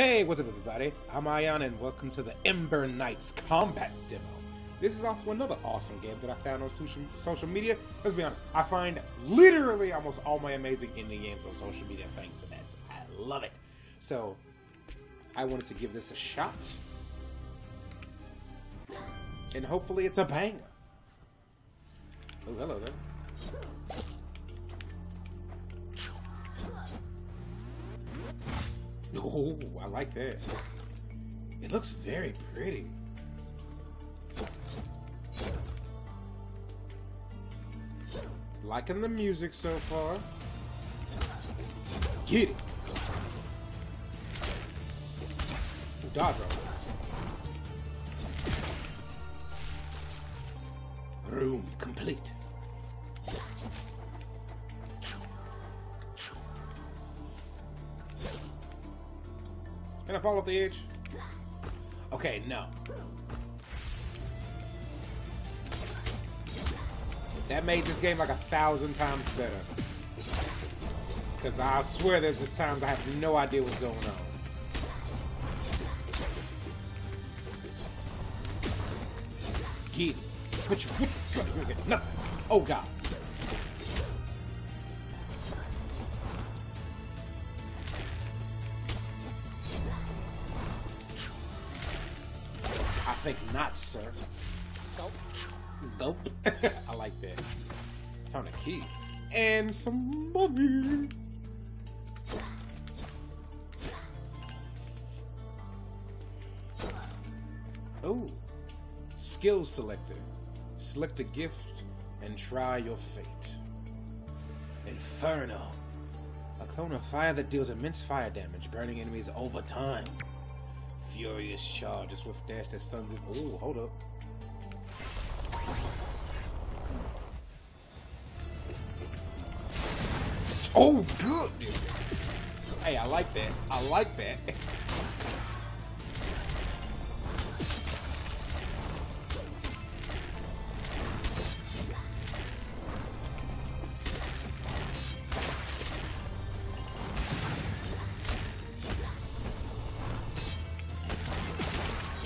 Hey, what's up everybody? I'm Ayan and welcome to the Ember Knights combat demo. This is also another awesome game that I found on social media. Let's be honest, I find literally almost all my amazing indie games on social media thanks to that. So I love it. So, I wanted to give this a shot. And hopefully it's a banger. Oh, hello there. Oh, I like that. It looks very pretty. Liking the music so far. Get it. Dodge roll. Room complete. Can I fall off the edge? Okay, no. That made this game like 1,000 times better. Because I swear there's just times I have no idea what's going on. Get it. Put your no. Oh god. I think not, sir. Gulp. Gulp. I like that. Found a key. And some money. Oh. Skill selector. Select a gift and try your fate. Inferno. A cone of fire that deals immense fire damage, burning enemies over time. Furious charges with dash that stuns it. Ooh, hold up. Oh, good! Hey, I like that. I like that.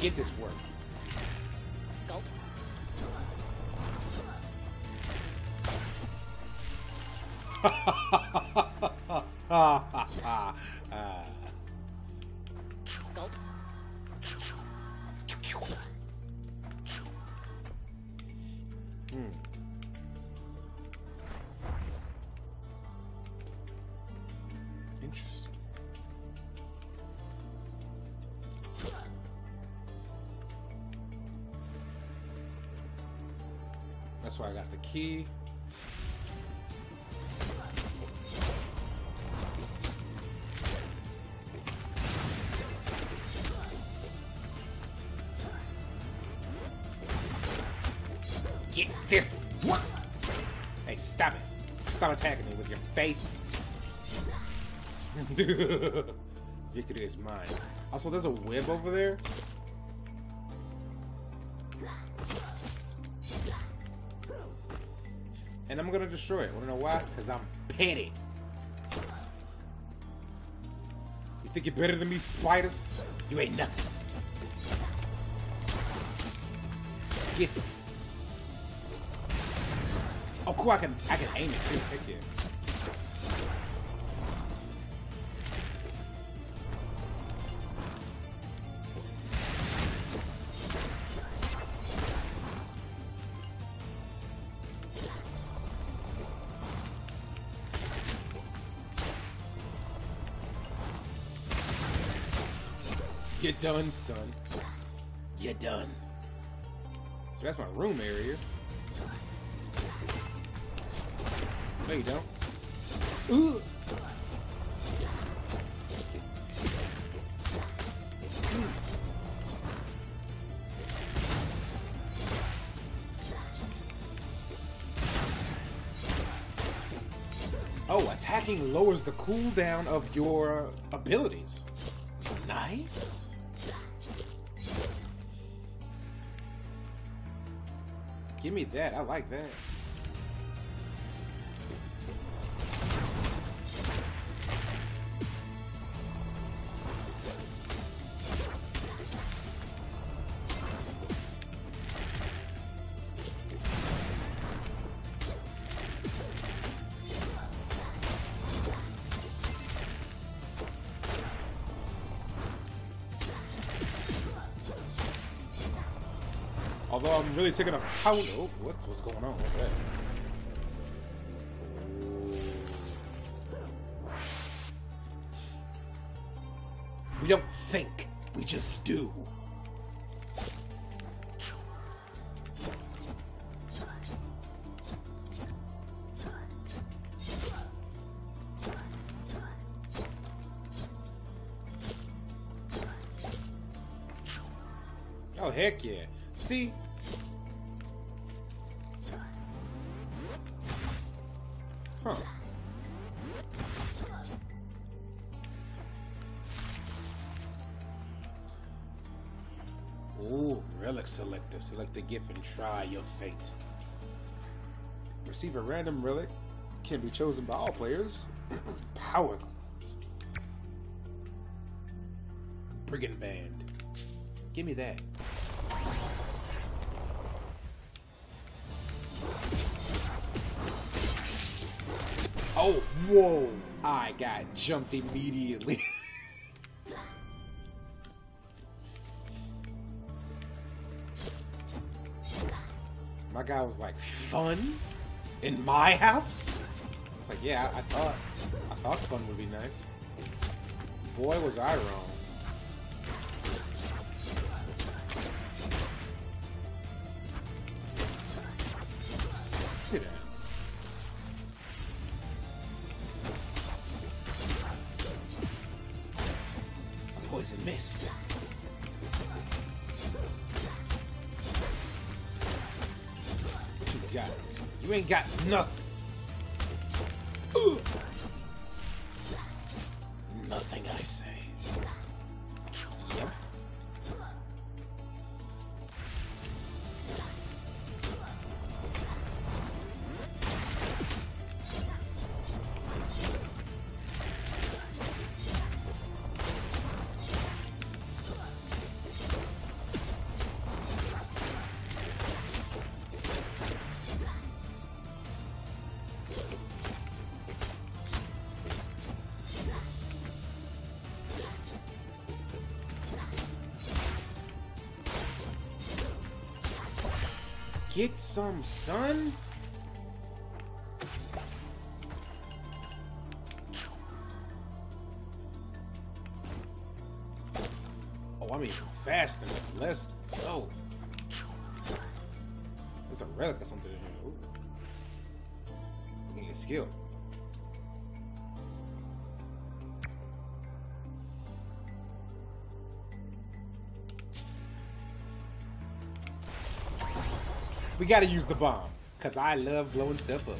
Get this work. Go. Go. Interesting. That's why I got the key. Get this one! Hey, stop it. Stop attacking me with your face. Victory is mine. Also, there's a web over there. And I'm gonna destroy it. Wanna know why? Because I'm petty. You think you're better than me, spiders? You ain't nothing. Get some. Oh cool, I can aim it too. Heck yeah. You're done, son. You're done. So that's my room area. No, you don't. Ooh. Oh, attacking lowers the cooldown of your abilities. Nice. Give me that. I like that. Although I'm really taking a pound. Oh, what's going on? What's that? We don't think, we just do. Oh, heck yeah. See? Huh. Relic selector. Select a gift and try your fate. Receive a random relic. Can be chosen by all players. Power. Brigand band. Give me that. Oh, whoa. I got jumped immediately. My guy was like, fun? In my house? It's like, yeah, I thought fun would be nice. Boy, was I wrong. Sit down. A poison mist. Got it. You ain't got nothing. Ooh. Nothing, I say. Yep. Get some sun? Oh, I mean fast enough. Let's go. There's a relic or something in here. Ooh. I need a skill. We gotta use the bomb, cause I love blowing stuff up.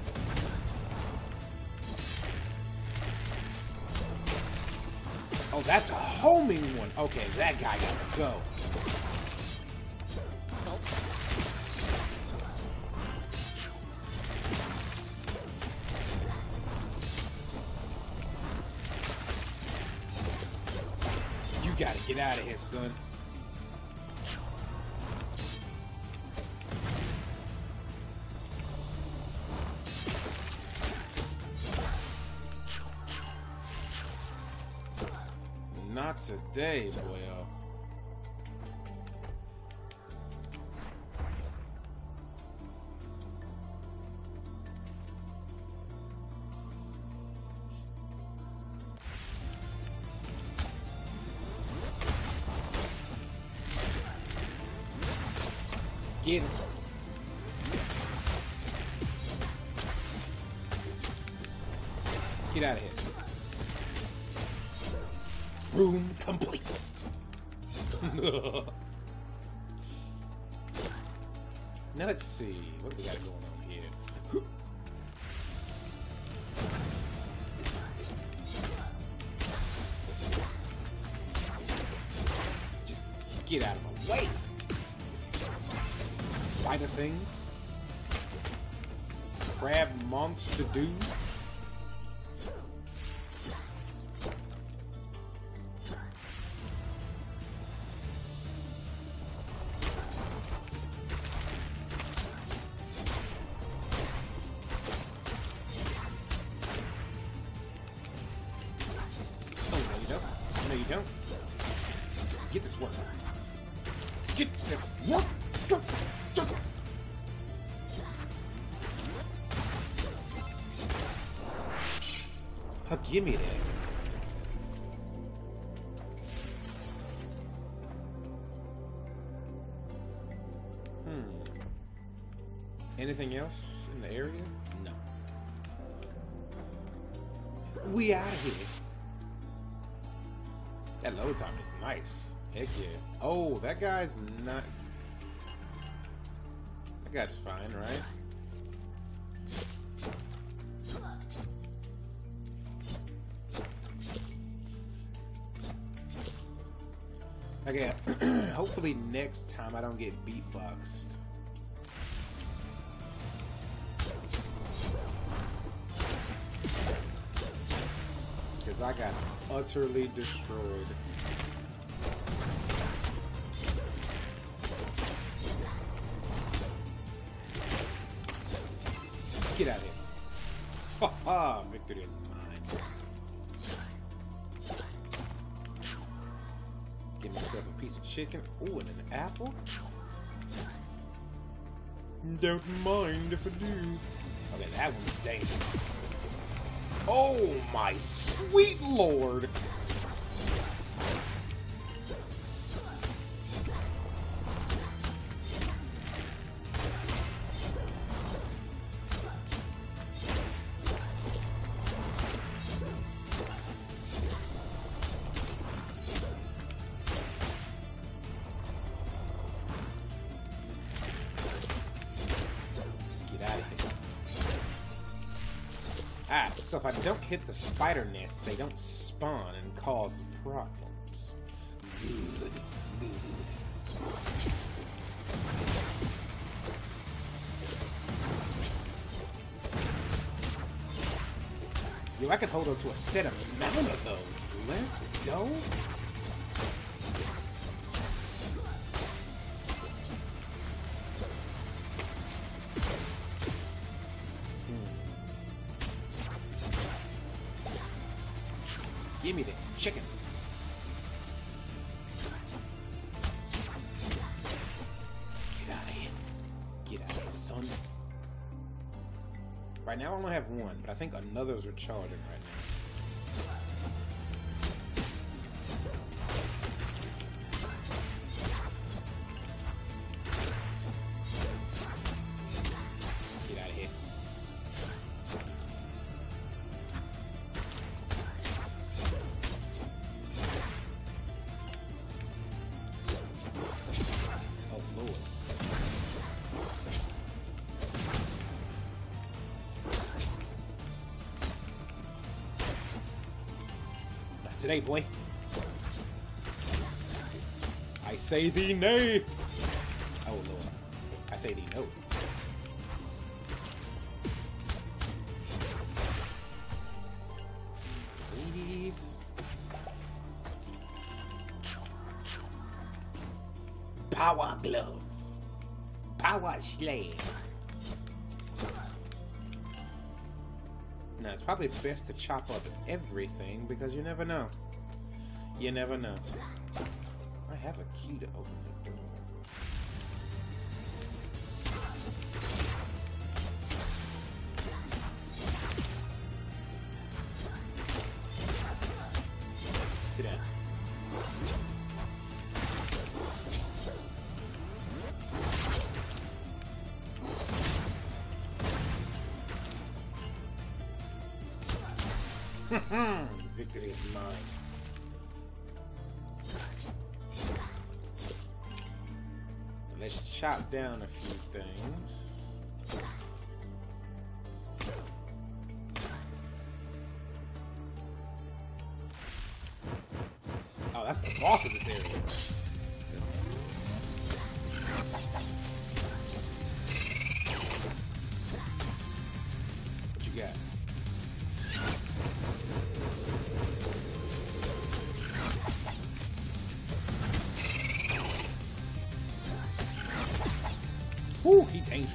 Oh, that's a homing one. Okay, that guy gotta go. You gotta get out of here, son. Not today, boy. Get him. Get out of here. Room complete. Now let's see what we got going on here. Just get out of my way, spider things, crab monster dude. Get this one. Get this one. Hakimine. Anything else in the area? No. We out of here. That load time is nice. Heck yeah. Oh, that guy's not... That guy's fine, right? Okay, hopefully next time I don't get beatboxed. Because I got utterly destroyed. Get out of here. Ha ha! Victory is mine. Give myself a piece of chicken. Ooh, and an apple? Don't mind if I do. Okay, that one's dangerous. Oh my sweet lord! So if I don't hit the spider nest, they don't spawn and cause problems. Good, good. Yo, I could hold on to a set amount of those. Let's go. Give me the chicken. Get out of here. Get out of here, son. Right now I only have one, but I think another's recharging right now. Get out of here. Today, boy. I say thee nay. Oh lord, I say thee no. Please. Power glove. Power slave. Now, it's probably best to chop up everything, because you never know. You never know. I have a key to open the door. Sit down. Victory is mine. Let's chop down a few things. Oh, that's the boss of this area. What you got? Ooh, he dangerous.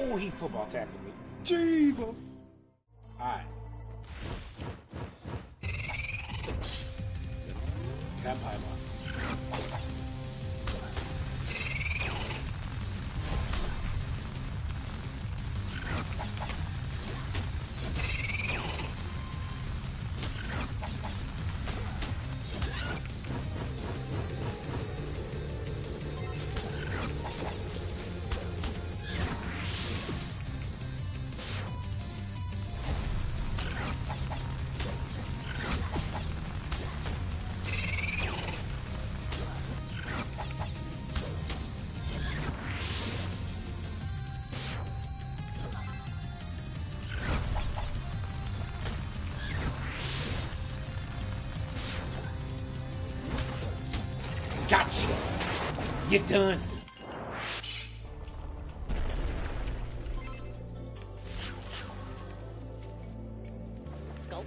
Oh, he football tackled me. Jesus. All right. Got pylon. Gotcha! You're done! Go.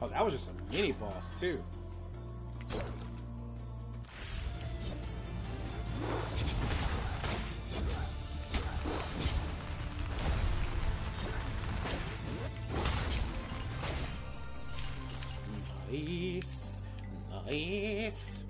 Oh, that was just a mini boss, too. Nice, nice.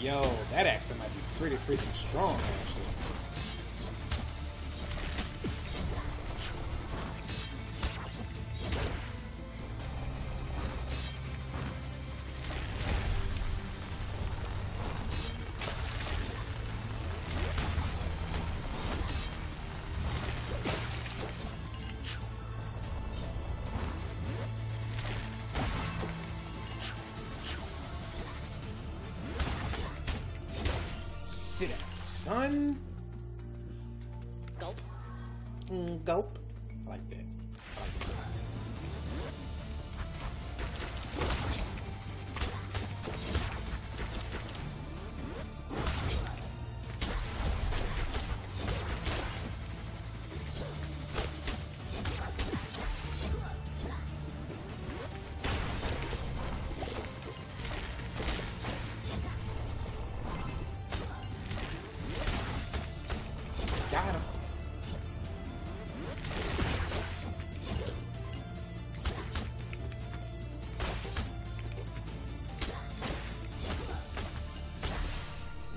Yo, that accent might be pretty freaking strong, actually. Sit down, son. Gulp. Gulp. I like that. I like that. Got him.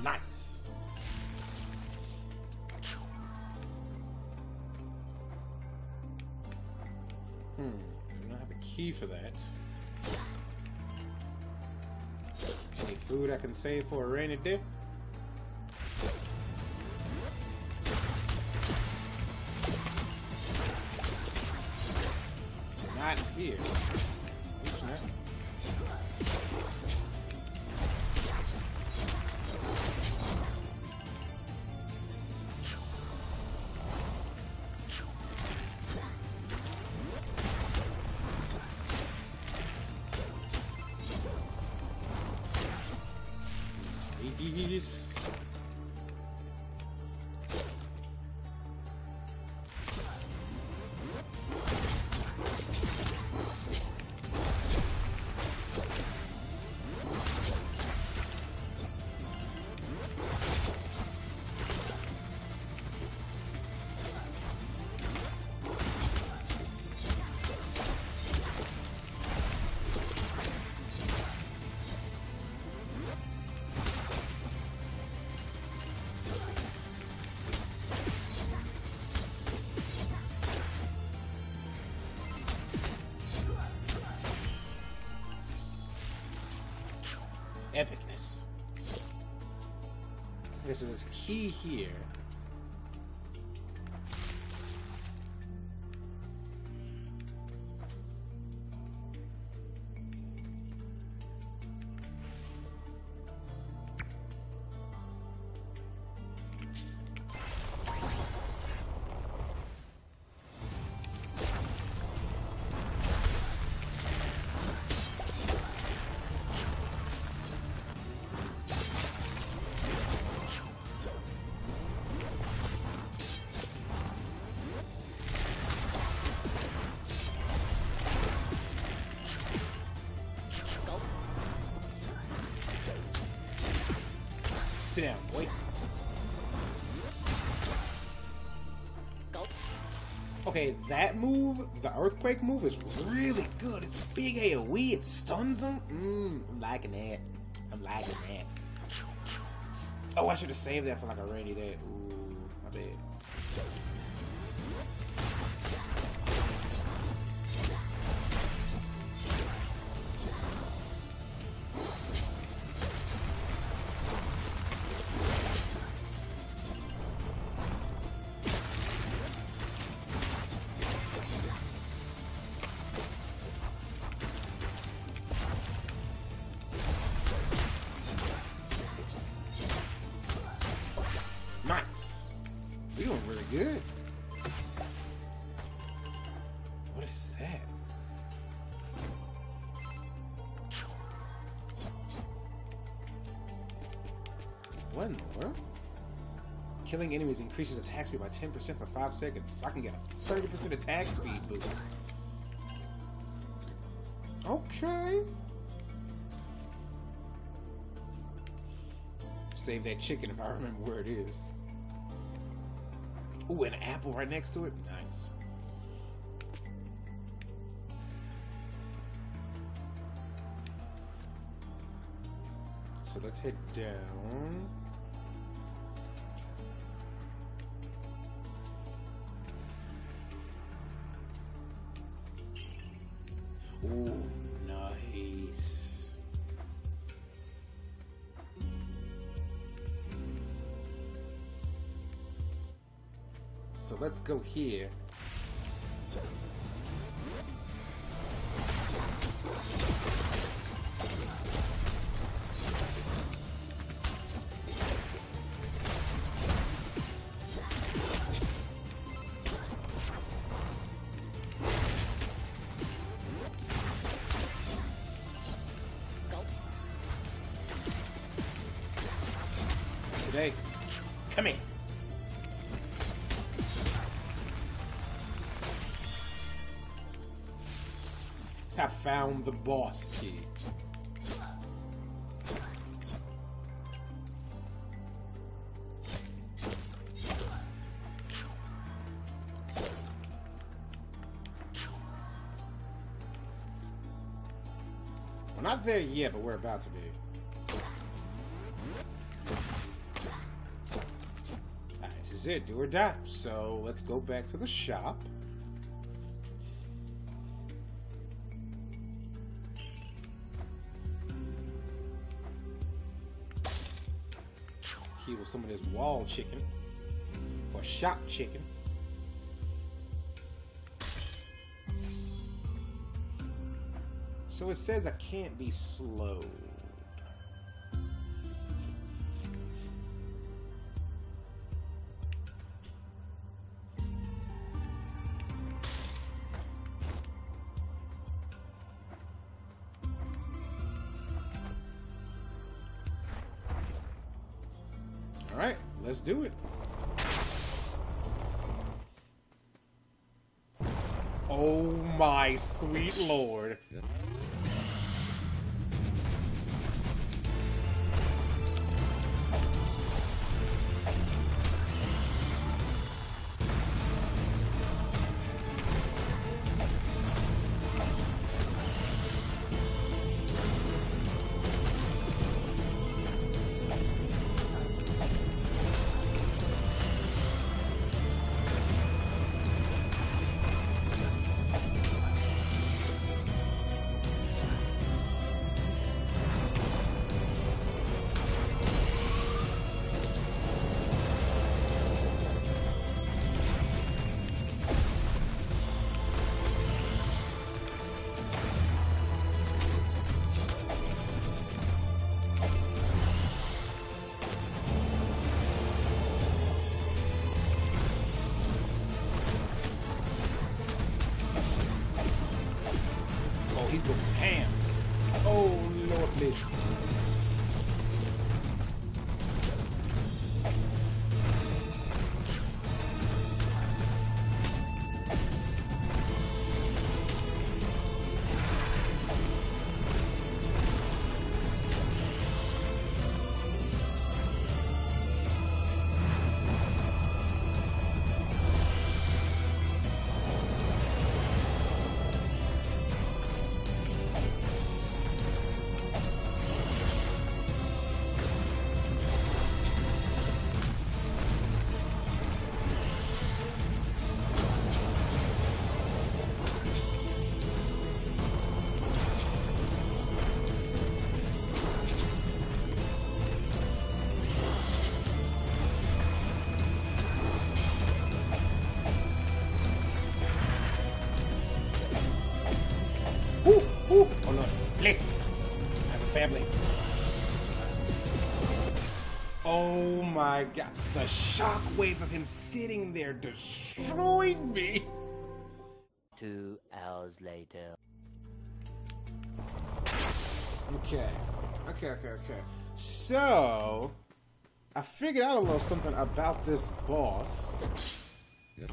Nice. I don't have a key for that. Any food I can save for a rainy day? Not here. Oops, no. Nice. This is key here. Sit down, boy. Go. Okay, that move, the earthquake move, is really good. It's a big AoE. It stuns them. I'm liking that. I'm liking that. Oh, I should have saved that for like a rainy day. Ooh, my bad. Good. What is that? One more. Killing enemies increases attack speed by 10% for 5 seconds, so I can get a 30% attack speed boost. Okay. Save that chicken if I remember where it is. Ooh, an apple right next to it? Nice. So let's head down. Ooh, nice. So let's go here. Go. Today. Come here. I found the boss key. We're not there yet, but we're about to be. Alright, this is it. Do or die. So let's go back to the shop. With some of this wall chicken or shop chicken. So it says I can't be slowed. Alright, let's do it. Oh my sweet lord. Oh my god, the shockwave of him sitting there destroyed me! 2 hours later. Okay. So, I figured out a little something about this boss. Yep.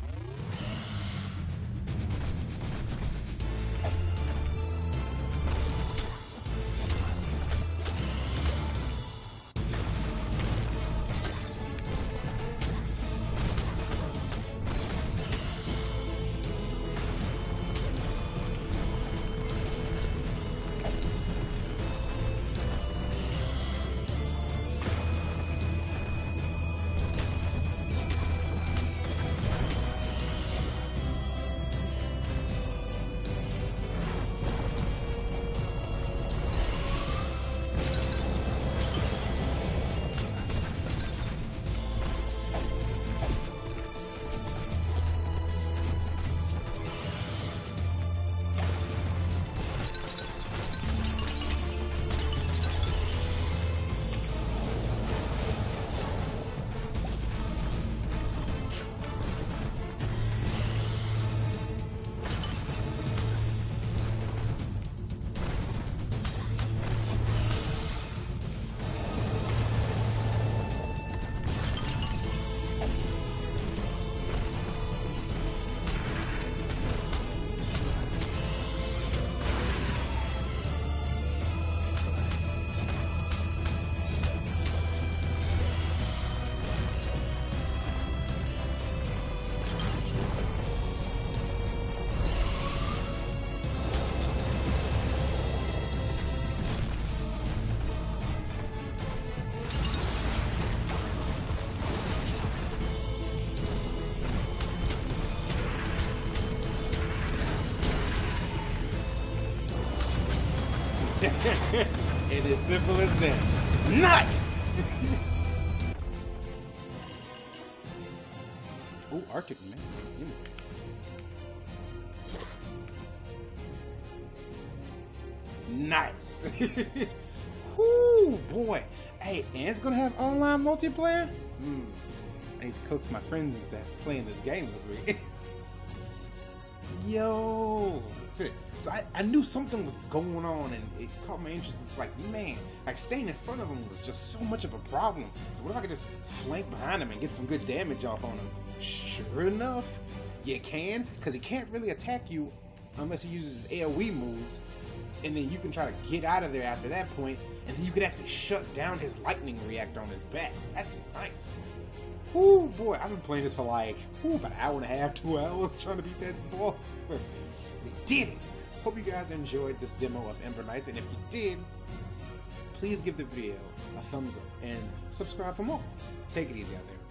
It is simple as that. Nice! Ooh, Arctic Man. Nice! Ooh, boy. Hey, and it's gonna have online multiplayer? I need to coax my friends into playing this game with me. Yo! So I knew something was going on, and it caught my interest. It's like, man, like staying in front of him was just so much of a problem. So what if I could just flank behind him and get some good damage off on him? Sure enough, you can, because he can't really attack you unless he uses his AoE moves, and then you can try to get out of there after that point, and then you can actually shut down his lightning reactor on his back. So that's nice. Ooh, boy, I've been playing this for like, about an hour and a half, 2 hours, trying to beat that boss. We did it! Hope you guys enjoyed this demo of Ember Knights, and if you did, please give the video a thumbs up and subscribe for more. Take it easy out there.